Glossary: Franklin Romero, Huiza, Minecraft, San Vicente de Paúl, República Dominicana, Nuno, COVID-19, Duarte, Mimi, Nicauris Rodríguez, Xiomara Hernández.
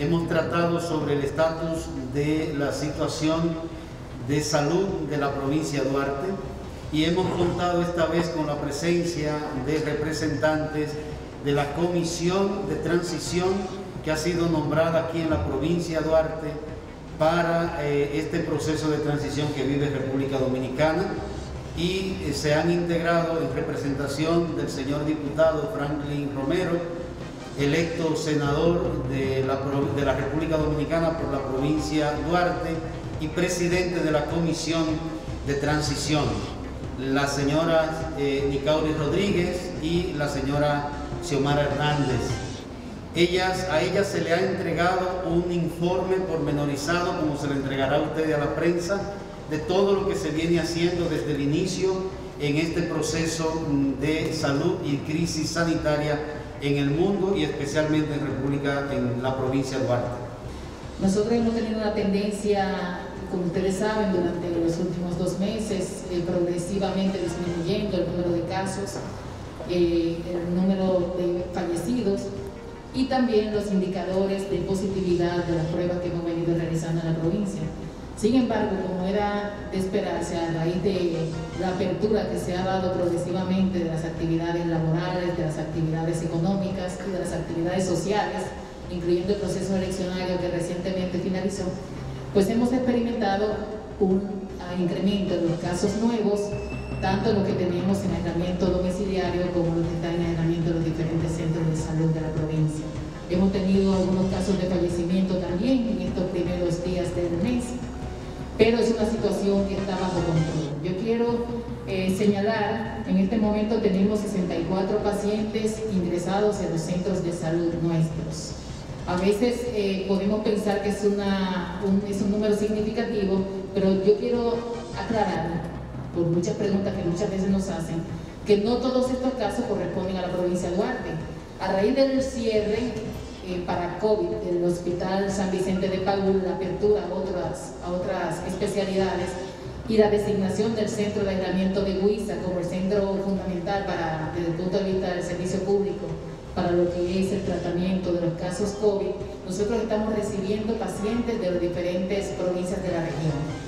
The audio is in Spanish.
Hemos tratado sobre el estatus de la situación de salud de la provincia de Duarte y hemos contado esta vez con la presencia de representantes de la Comisión de Transición que ha sido nombrada aquí en la provincia de Duarte para este proceso de transición que vive República Dominicana, y se han integrado en representación del señor diputado Franklin Romero, electo senador de la República Dominicana por la provincia Duarte y presidente de la Comisión de Transición, la señora Nicauris Rodríguez y la señora Xiomara Hernández. A ellas se le ha entregado un informe pormenorizado, como se le entregará a ustedes a la prensa, de todo lo que se viene haciendo desde el inicio en este proceso de salud y crisis sanitaria en el mundo y especialmente en la provincia de Duarte. Nosotros hemos tenido una tendencia, como ustedes saben, durante los últimos 2 meses, progresivamente disminuyendo el número de casos, el número de fallecidos y también los indicadores de positividad de las pruebas que hemos venido realizando en la provincia. Sin embargo, como era de esperarse a raíz de la apertura que se ha dado progresivamente de las actividades laborales, de las actividades económicas y de las actividades sociales, incluyendo el proceso eleccionario que recientemente finalizó, pues hemos experimentado un incremento en los casos nuevos, tanto los que tenemos en aislamiento domiciliario como los que están en aislamiento en los diferentes centros de salud de la provincia. Hemos tenido algunos casos de fallecimiento también en estos primeros días del mes, pero es una situación que está bajo control. Yo quiero señalar, en este momento tenemos 64 pacientes ingresados en los centros de salud nuestros. A veces podemos pensar que es un número significativo, pero yo quiero aclarar, por muchas preguntas que muchas veces nos hacen, que no todos estos casos corresponden a la provincia de Duarte. A raíz del cierre para COVID del Hospital San Vicente de Paúl, la apertura a otras especialidades y la designación del centro de aislamiento de Huiza como el centro fundamental desde el punto de vista del servicio público para lo que es el tratamiento de los casos COVID, nosotros estamos recibiendo pacientes de las diferentes provincias de la región.